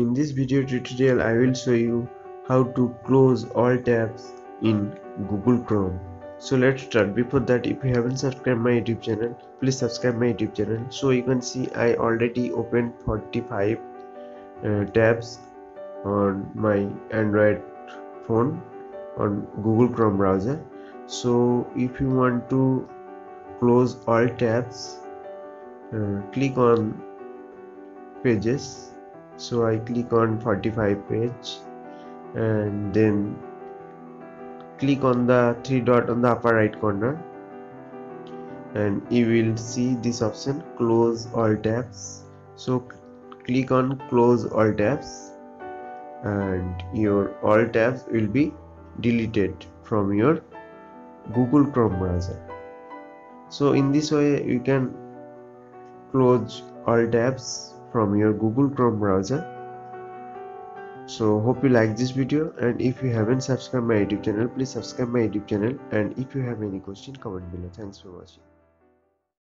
In this video tutorial, I will show you how to close all tabs in Google Chrome. So let's start. Before that, if you haven't subscribed my YouTube channel, please subscribe my YouTube channel. So you can see I already opened 45 tabs on my Android phone on Google Chrome browser. So if you want to close all tabs, click on pages. So I click on 45 page and then click on the three dot on the upper right corner, and you will see this option, close all tabs. So click on close all tabs and your all tabs will be deleted from your Google Chrome browser. So in this way you can close all tabs from your Google Chrome browser. So hope you like this video, and if you haven't subscribed my YouTube channel, please subscribe my YouTube channel, and if you have any question, comment below. Thanks for watching.